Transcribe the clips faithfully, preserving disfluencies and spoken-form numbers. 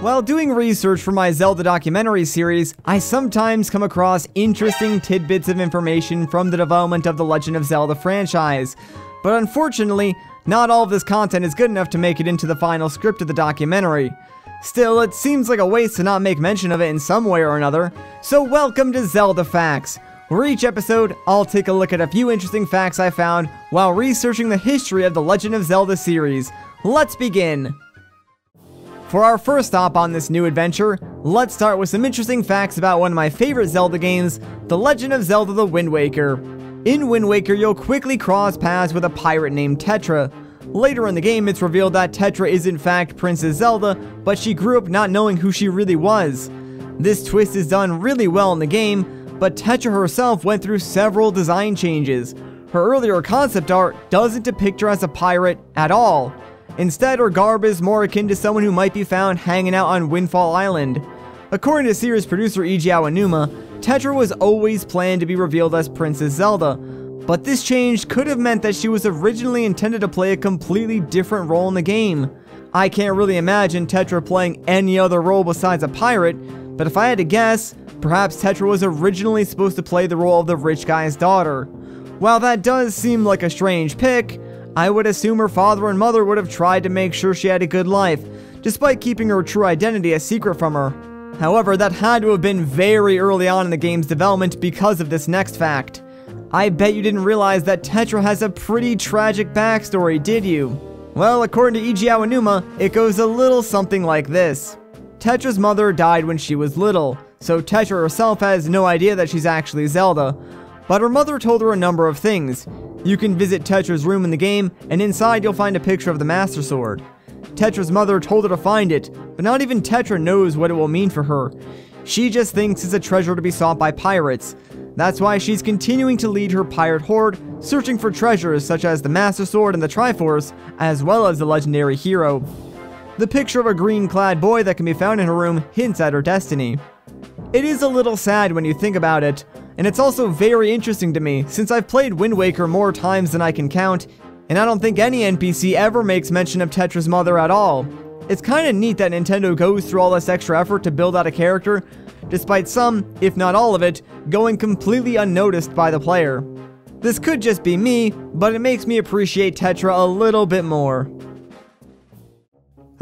While doing research for my Zelda documentary series, I sometimes come across interesting tidbits of information from the development of the Legend of Zelda franchise, but unfortunately, not all of this content is good enough to make it into the final script of the documentary. Still, it seems like a waste to not make mention of it in some way or another, so welcome to Zelda Facts, where each episode, I'll take a look at a few interesting facts I found while researching the history of the Legend of Zelda series. Let's begin! For our first stop on this new adventure, let's start with some interesting facts about one of my favorite Zelda games, The Legend of Zelda: The Wind Waker. In Wind Waker, you'll quickly cross paths with a pirate named Tetra. Later in the game, it's revealed that Tetra is in fact Princess Zelda, but she grew up not knowing who she really was. This twist is done really well in the game, but Tetra herself went through several design changes. Her earlier concept art doesn't depict her as a pirate at all. Instead, her garb is more akin to someone who might be found hanging out on Windfall Island. According to series producer Eiji Aonuma, Tetra was always planned to be revealed as Princess Zelda, but this change could have meant that she was originally intended to play a completely different role in the game. I can't really imagine Tetra playing any other role besides a pirate, but if I had to guess, perhaps Tetra was originally supposed to play the role of the rich guy's daughter. While that does seem like a strange pick, I would assume her father and mother would have tried to make sure she had a good life, despite keeping her true identity a secret from her. However, that had to have been very early on in the game's development because of this next fact. I bet you didn't realize that Tetra has a pretty tragic backstory, did you? Well, according to Eiji Aonuma, it goes a little something like this. Tetra's mother died when she was little, so Tetra herself has no idea that she's actually Zelda. But her mother told her a number of things. You can visit Tetra's room in the game, and inside you'll find a picture of the Master Sword. Tetra's mother told her to find it, but not even Tetra knows what it will mean for her. She just thinks it's a treasure to be sought by pirates. That's why she's continuing to lead her pirate horde, searching for treasures such as the Master Sword and the Triforce, as well as the legendary hero. The picture of a green-clad boy that can be found in her room hints at her destiny. It is a little sad when you think about it, and it's also very interesting to me, since I've played Wind Waker more times than I can count, and I don't think any N P C ever makes mention of Tetra's mother at all. It's kinda neat that Nintendo goes through all this extra effort to build out a character, despite some, if not all of it, going completely unnoticed by the player. This could just be me, but it makes me appreciate Tetra a little bit more.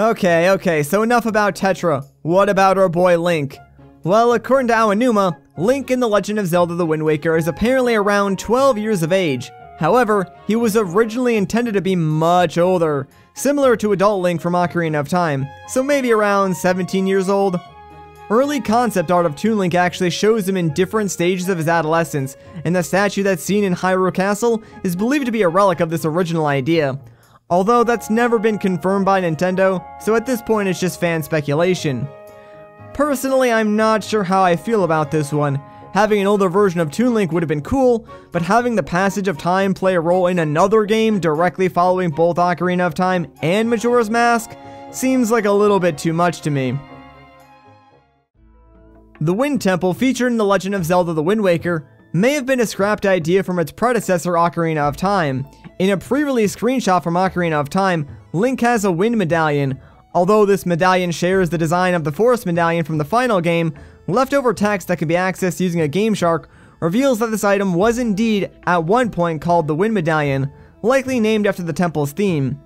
Okay, okay, so enough about Tetra. What about our boy Link? Well, according to Aonuma, Link in The Legend of Zelda: The Wind Waker is apparently around twelve years of age. However, he was originally intended to be much older, similar to adult Link from Ocarina of Time, so maybe around seventeen years old. Early concept art of Toon Link actually shows him in different stages of his adolescence, and the statue that's seen in Hyrule Castle is believed to be a relic of this original idea. Although that's never been confirmed by Nintendo, so at this point it's just fan speculation. Personally, I'm not sure how I feel about this one. Having an older version of Toon Link would have been cool, but having the passage of time play a role in another game directly following both Ocarina of Time and Majora's Mask seems like a little bit too much to me. The Wind Temple featured in The Legend of Zelda: The Wind Waker may have been a scrapped idea from its predecessor Ocarina of Time. In a pre-release screenshot from Ocarina of Time, Link has a wind medallion. Although this medallion shares the design of the Forest Medallion from the final game, leftover text that can be accessed using a Game Shark reveals that this item was indeed, at one point, called the Wind Medallion, likely named after the temple's theme.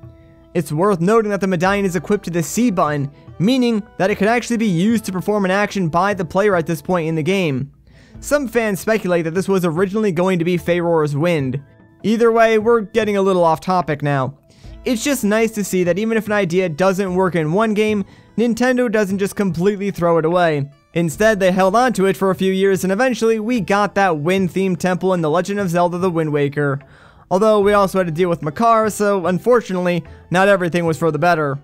It's worth noting that the medallion is equipped to the C button, meaning that it could actually be used to perform an action by the player at this point in the game. Some fans speculate that this was originally going to be Farore's Wind. Either way, we're getting a little off topic now. It's just nice to see that even if an idea doesn't work in one game, Nintendo doesn't just completely throw it away. Instead, they held on to it for a few years, and eventually we got that wind-themed temple in The Legend of Zelda: The Wind Waker. Although we also had to deal with Makar, so unfortunately, not everything was for the better.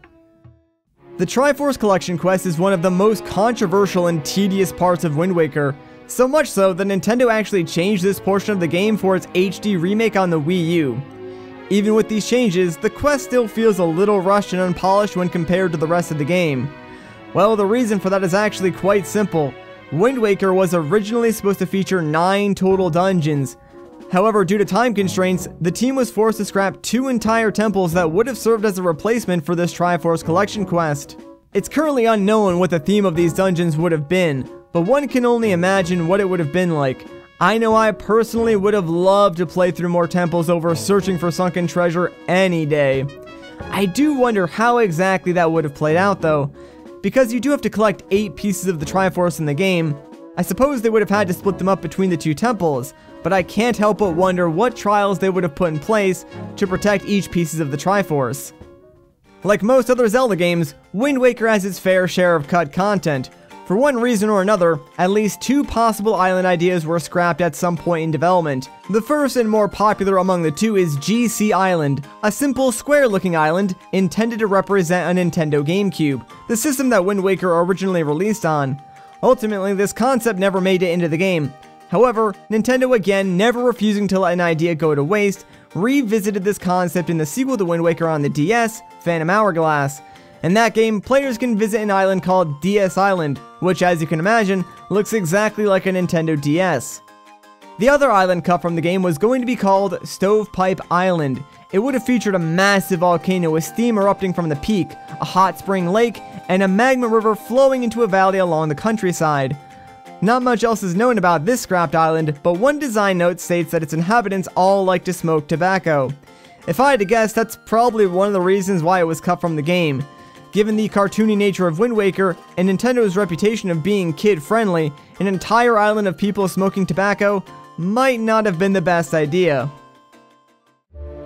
The Triforce Collection quest is one of the most controversial and tedious parts of Wind Waker, so much so that Nintendo actually changed this portion of the game for its H D remake on the Wii U. Even with these changes, the quest still feels a little rushed and unpolished when compared to the rest of the game. Well, the reason for that is actually quite simple. Wind Waker was originally supposed to feature nine total dungeons. However, due to time constraints, the team was forced to scrap two entire temples that would have served as a replacement for this Triforce Collection quest. It's currently unknown what the theme of these dungeons would have been, but one can only imagine what it would have been like. I know I personally would have loved to play through more temples over Searching for Sunken Treasure any day. I do wonder how exactly that would have played out though, because you do have to collect eight pieces of the Triforce in the game. I suppose they would have had to split them up between the two temples, but I can't help but wonder what trials they would have put in place to protect each piece of the Triforce. Like most other Zelda games, Wind Waker has its fair share of cut content. For one reason or another, at least two possible island ideas were scrapped at some point in development. The first and more popular among the two is G C Island, a simple square-looking island intended to represent a Nintendo GameCube, the system that Wind Waker originally released on. Ultimately, this concept never made it into the game. However, Nintendo, again never refusing to let an idea go to waste, revisited this concept in the sequel to Wind Waker on the D S, Phantom Hourglass. In that game, players can visit an island called D S Island, which, as you can imagine, looks exactly like a Nintendo D S. The other island cut from the game was going to be called Stovepipe Island. It would have featured a massive volcano with steam erupting from the peak, a hot spring lake, and a magma river flowing into a valley along the countryside. Not much else is known about this scrapped island, but one design note states that its inhabitants all like to smoke tobacco. If I had to guess, that's probably one of the reasons why it was cut from the game. Given the cartoony nature of Wind Waker, and Nintendo's reputation of being kid-friendly, an entire island of people smoking tobacco might not have been the best idea.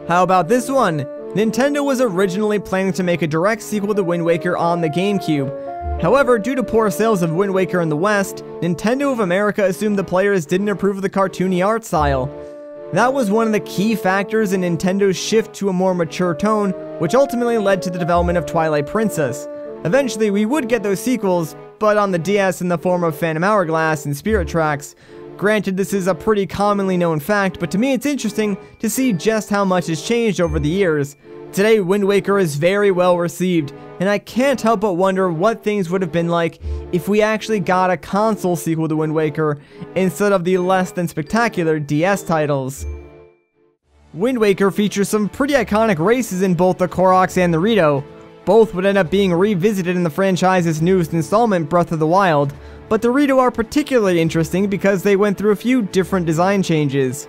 How about this one? Nintendo was originally planning to make a direct sequel to Wind Waker on the GameCube. However, due to poor sales of Wind Waker in the West, Nintendo of America assumed the players didn't approve of the cartoony art style. That was one of the key factors in Nintendo's shift to a more mature tone, which ultimately led to the development of Twilight Princess. Eventually, we would get those sequels, but on the D S in the form of Phantom Hourglass and Spirit Tracks. Granted, this is a pretty commonly known fact, but to me it's interesting to see just how much has changed over the years. Today, Wind Waker is very well received, and I can't help but wonder what things would have been like if we actually got a console sequel to Wind Waker instead of the less than spectacular D S titles. Wind Waker features some pretty iconic races in both the Koroks and the Rito. Both would end up being revisited in the franchise's newest installment, Breath of the Wild, but the Rito are particularly interesting because they went through a few different design changes.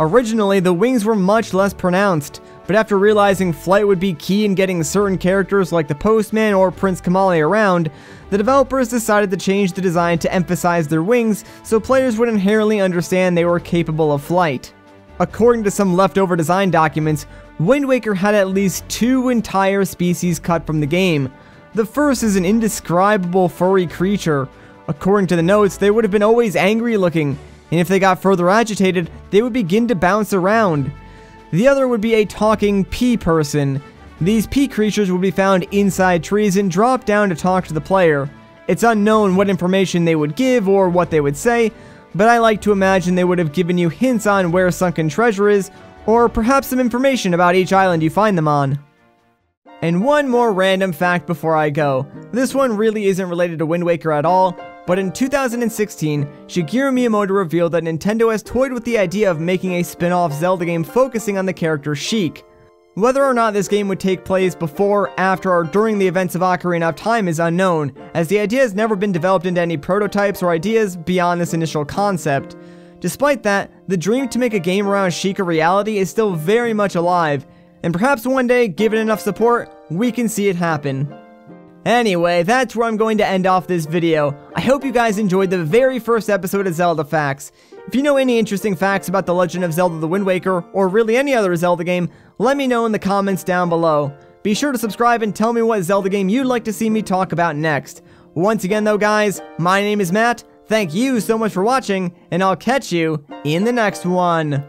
Originally, the wings were much less pronounced, but after realizing flight would be key in getting certain characters like the Postman or Prince Kamale around, the developers decided to change the design to emphasize their wings so players would inherently understand they were capable of flight. According to some leftover design documents, Wind Waker had at least two entire species cut from the game. The first is an indescribable furry creature. According to the notes, they would have been always angry looking, and if they got further agitated, they would begin to bounce around. The other would be a talking pea person. These pea creatures would be found inside trees and drop down to talk to the player. It's unknown what information they would give or what they would say, but I like to imagine they would have given you hints on where sunken treasure is, or perhaps some information about each island you find them on. And one more random fact before I go. This one really isn't related to Wind Waker at all, but in two thousand sixteen, Shigeru Miyamoto revealed that Nintendo has toyed with the idea of making a spin-off Zelda game focusing on the character Sheik. Whether or not this game would take place before, after, or during the events of Ocarina of Time is unknown, as the idea has never been developed into any prototypes or ideas beyond this initial concept. Despite that, the dream to make a game around Sheik a reality is still very much alive, and perhaps one day, given enough support, we can see it happen. Anyway, that's where I'm going to end off this video. I hope you guys enjoyed the very first episode of Zelda Facts. If you know any interesting facts about The Legend of Zelda The Wind Waker, or really any other Zelda game, let me know in the comments down below. Be sure to subscribe and tell me what Zelda game you'd like to see me talk about next. Once again though guys, my name is Matt, thank you so much for watching, and I'll catch you in the next one.